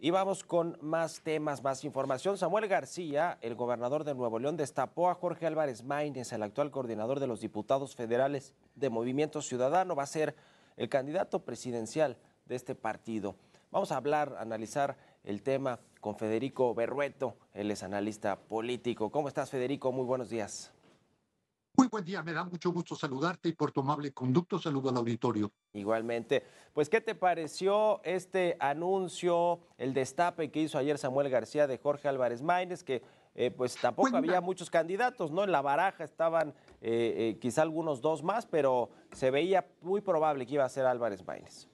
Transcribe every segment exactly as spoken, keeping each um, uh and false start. Y vamos con más temas, más información. Samuel García, el gobernador de Nuevo León, destapó a Jorge Álvarez Máynez, el actual coordinador de los diputados federales de Movimiento Ciudadano. Va a ser el candidato presidencial de este partido. Vamos a hablar, a analizar el tema con Federico Berrueto. Él es analista político. ¿Cómo estás, Federico? Muy buenos días. Muy buen día, me da mucho gusto saludarte y por tu amable conducto saludo al auditorio. Igualmente. Pues, ¿qué te pareció este anuncio, el destape que hizo ayer Samuel García de Jorge Álvarez Máynez, que eh, pues tampoco Buena. había muchos candidatos, ¿no? En la baraja estaban eh, eh, quizá algunos dos más, pero se veía muy probable que iba a ser Álvarez Máynez.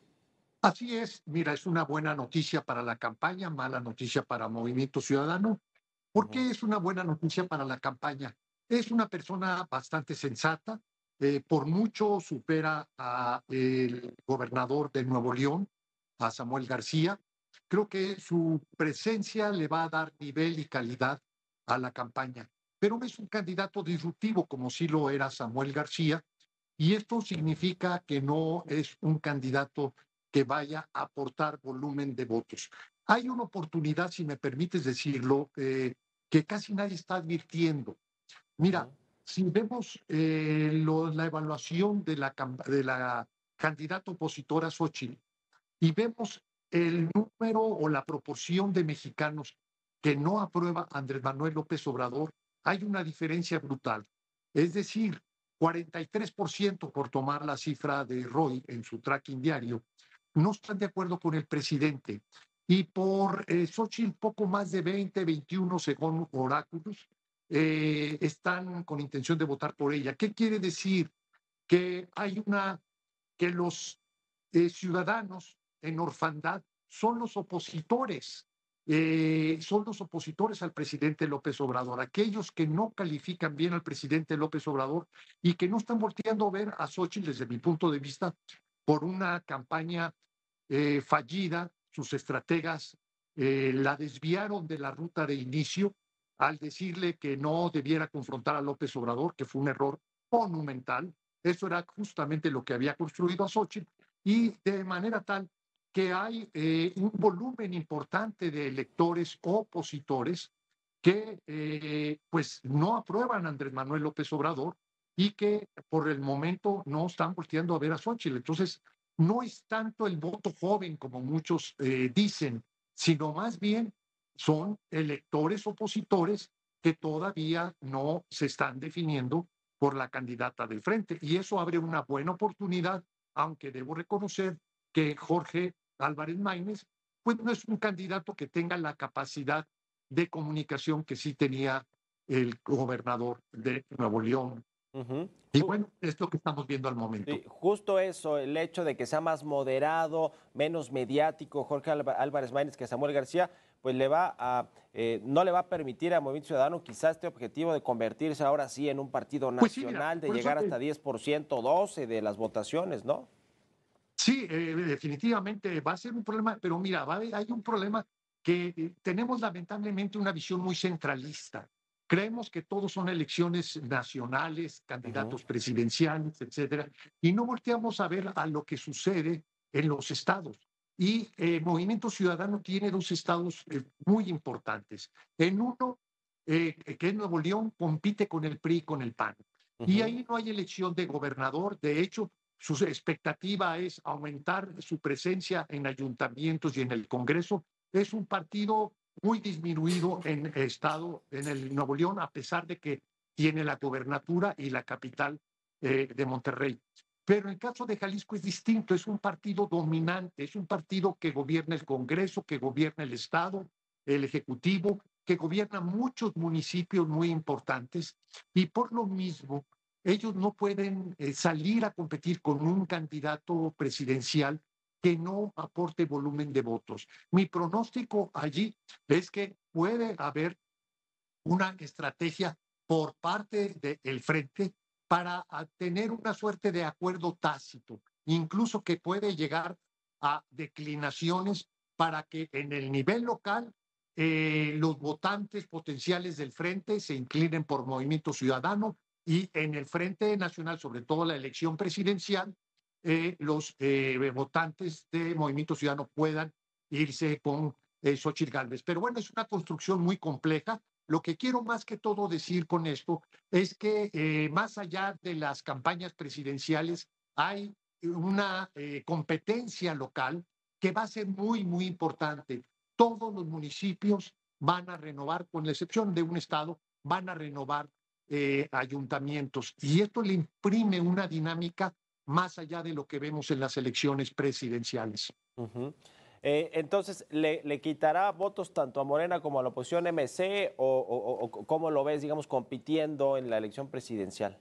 Así es, mira, es una buena noticia para la campaña, mala noticia para Movimiento Ciudadano. ¿Por qué es una buena noticia para la campaña? Es una persona bastante sensata, eh, por mucho supera al gobernador de Nuevo León, a Samuel García. Creo que su presencia le va a dar nivel y calidad a la campaña. Pero es un candidato disruptivo, como sí lo era Samuel García, y esto significa que no es un candidato que vaya a aportar volumen de votos. Hay una oportunidad, si me permites decirlo, eh, que casi nadie está advirtiendo. Mira, si vemos eh, lo, la evaluación de la, de la candidata opositora Xóchitl y vemos el número o la proporción de mexicanos que no aprueba a Andrés Manuel López Obrador, hay una diferencia brutal. Es decir, cuarenta y tres por ciento, por tomar la cifra de Roy en su tracking diario, no están de acuerdo con el presidente. Y por eh, Xóchitl, poco más de veinte, veintiuno, según oráculos, Eh, están con intención de votar por ella. ¿Qué quiere decir? Que hay una, que los eh, ciudadanos en orfandad son los opositores, eh, son los opositores al presidente López Obrador, aquellos que no califican bien al presidente López Obrador y que no están volteando a ver a Xóchitl, desde mi punto de vista, por una campaña eh, fallida. Sus estrategas eh, la desviaron de la ruta de inicio al decirle que no debiera confrontar a López Obrador, que fue un error monumental. Eso era justamente lo que había construido a Xóchitl, y de manera tal que hay eh, un volumen importante de electores opositores que eh, pues no aprueban a Andrés Manuel López Obrador y que por el momento no están volteando a ver a Xóchitl. Entonces, no es tanto el voto joven como muchos eh, dicen, sino más bien son electores opositores que todavía no se están definiendo por la candidata del frente. Y eso abre una buena oportunidad, aunque debo reconocer que Jorge Álvarez Máynez pues no es un candidato que tenga la capacidad de comunicación que sí tenía el gobernador de Nuevo León. Uh-huh. Y bueno, es lo que estamos viendo al momento. Sí, justo eso, el hecho de que sea más moderado, menos mediático Jorge Álvarez Máynez que Samuel García, pues le va a, eh, no le va a permitir a Movimiento Ciudadano quizás este objetivo de convertirse ahora sí en un partido nacional, pues sí, mira, de llegar hasta que... diez por ciento, doce por ciento de las votaciones, ¿no? Sí, eh, definitivamente va a ser un problema, pero mira, va a haber, hay un problema que eh, tenemos lamentablemente una visión muy centralista. Creemos que todos son elecciones nacionales, candidatos uh-huh. presidenciales, etcétera, y no volteamos a ver a lo que sucede en los estados. Y eh, Movimiento Ciudadano tiene dos estados eh, muy importantes. En uno, eh, que es Nuevo León, compite con el P R I y con el P A N. Uh-huh. Y ahí no hay elección de gobernador. De hecho, su expectativa es aumentar su presencia en ayuntamientos y en el Congreso. Es un partido muy disminuido en estado, en el Nuevo León, a pesar de que tiene la gobernatura y la capital eh, de Monterrey. Pero en el caso de Jalisco es distinto, es un partido dominante, es un partido que gobierna el Congreso, que gobierna el Estado, el Ejecutivo, que gobierna muchos municipios muy importantes, y por lo mismo ellos no pueden eh, salir a competir con un candidato presidencial que no aporte volumen de votos. Mi pronóstico allí es que puede haber una estrategia por parte del Frente para tener una suerte de acuerdo tácito, incluso que puede llegar a declinaciones para que en el nivel local eh, los votantes potenciales del frente se inclinen por Movimiento Ciudadano y en el Frente Nacional, sobre todo la elección presidencial, eh, los eh, votantes de Movimiento Ciudadano puedan irse con eh, Xóchitl Gálvez. Pero bueno, es una construcción muy compleja. Lo que quiero más que todo decir con esto es que eh, más allá de las campañas presidenciales hay una eh, competencia local que va a ser muy, muy importante. Todos los municipios van a renovar, con la excepción de un estado, van a renovar eh, ayuntamientos. Y esto le imprime una dinámica más allá de lo que vemos en las elecciones presidenciales. Uh-huh. eh, entonces, ¿le, ¿le quitará votos tanto a Morena como a la oposición M C o, o, o cómo lo ves, digamos, compitiendo en la elección presidencial?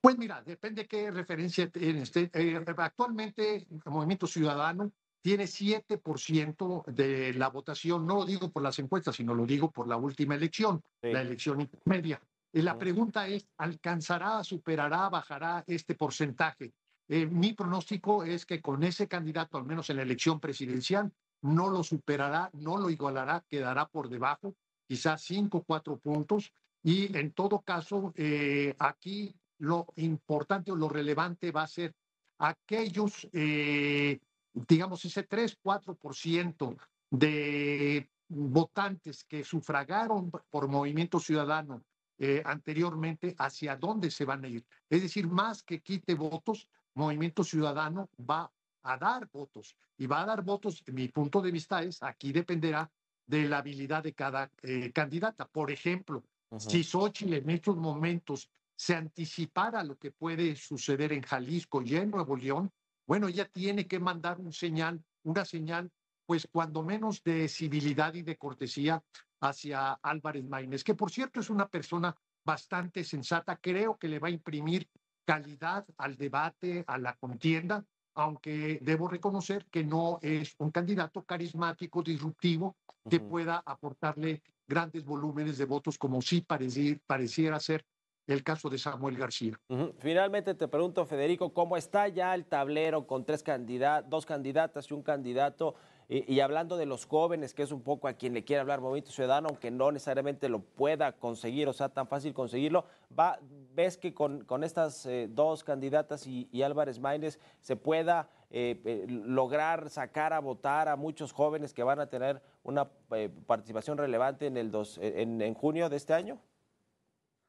Pues mira, depende qué referencia tienes. Eh, actualmente el Movimiento Ciudadano tiene siete por ciento de la votación, no lo digo por las encuestas, sino lo digo por la última elección, sí. La elección intermedia. Eh, la pregunta es, ¿alcanzará, superará, bajará este porcentaje? Eh, mi pronóstico es que con ese candidato, al menos en la elección presidencial, no lo superará, no lo igualará, quedará por debajo, quizás cinco o cuatro puntos. Y en todo caso, eh, aquí lo importante o lo relevante va a ser aquellos... Eh, digamos, ese tres, cuatro por ciento de votantes que sufragaron por Movimiento Ciudadano eh, anteriormente, ¿hacia dónde se van a ir? Es decir, más que quite votos, Movimiento Ciudadano va a dar votos. Y va a dar votos, mi punto de vista es, aquí dependerá de la habilidad de cada eh, candidata. Por ejemplo, uh-huh. si Xóchitl en estos momentos se anticipara lo que puede suceder en Jalisco y en Nuevo León, bueno, ella tiene que mandar un señal, una señal, pues cuando menos de civilidad y de cortesía hacia Álvarez Máynez, que por cierto es una persona bastante sensata, creo que le va a imprimir calidad al debate, a la contienda, aunque debo reconocer que no es un candidato carismático, disruptivo, que uh-huh. pueda aportarle grandes volúmenes de votos como sí pareci- pareciera ser el caso de Samuel García. Uh-huh. Finalmente te pregunto, Federico, ¿cómo está ya el tablero con tres candidatos, dos candidatas y un candidato? Y, y hablando de los jóvenes, que es un poco a quien le quiere hablar Movimiento Ciudadano, aunque no necesariamente lo pueda conseguir, o sea, tan fácil conseguirlo, va, ¿ves que con, con estas eh, dos candidatas y, y Álvarez Máynez se pueda eh, eh, lograr sacar a votar a muchos jóvenes que van a tener una eh, participación relevante en, el dos, en, en junio de este año?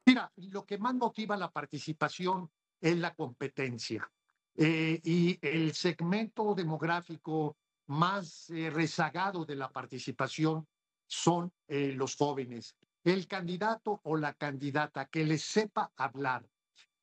Mira, lo que más motiva la participación es la competencia eh, y el segmento demográfico más eh, rezagado de la participación son eh, los jóvenes. El candidato o la candidata que les sepa hablar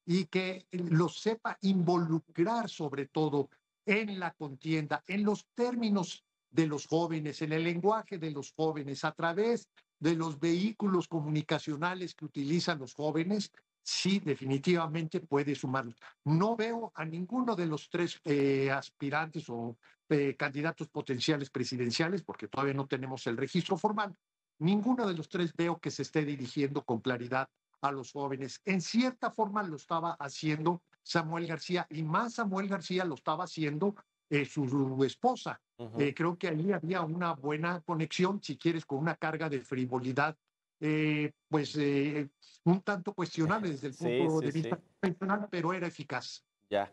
y que los sepa involucrar sobre todo en la contienda, en los términos de los jóvenes, en el lenguaje de los jóvenes, a través de los vehículos comunicacionales que utilizan los jóvenes, sí, definitivamente puede sumarlos. No veo a ninguno de los tres eh, aspirantes o eh, candidatos potenciales presidenciales, porque todavía no tenemos el registro formal, ninguno de los tres veo que se esté dirigiendo con claridad a los jóvenes. En cierta forma lo estaba haciendo Samuel García, y más Samuel García lo estaba haciendo Eh, su, su esposa. Uh-huh. eh, creo que ahí había una buena conexión, si quieres, con una carga de frivolidad, eh, pues eh, un tanto cuestionable desde el punto sí, de sí, vista sí. personal, pero era eficaz. Ya,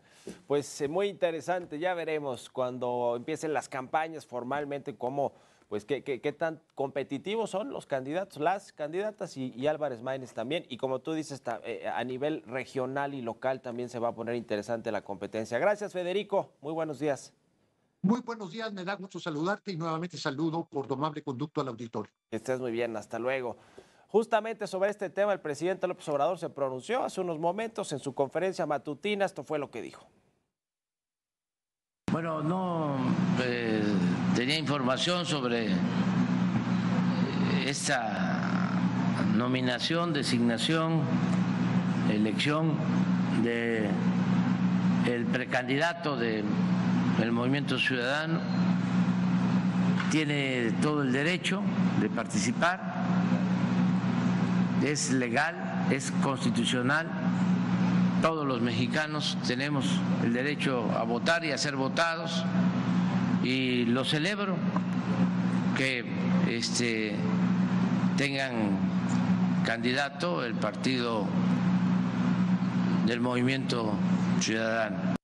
pues eh, muy interesante, ya veremos cuando empiecen las campañas formalmente, cómo, pues qué, qué, qué tan competitivos son los candidatos, las candidatas y, y Álvarez Máynez también, y como tú dices, ta, eh, a nivel regional y local también se va a poner interesante la competencia. Gracias, Federico, muy buenos días. Muy buenos días, me da gusto saludarte y nuevamente saludo por tu amable conducto al auditorio. Que estés muy bien, hasta luego. Justamente sobre este tema el presidente López Obrador se pronunció hace unos momentos en su conferencia matutina, esto fue lo que dijo. Bueno, no eh, tenía información sobre esta nominación, designación, elección de el precandidato del Movimiento Ciudadano. Tiene todo el derecho de participar, es legal, es constitucional. Todos los mexicanos tenemos el derecho a votar y a ser votados, y lo celebro que este, tengan candidato el partido del Movimiento Ciudadano.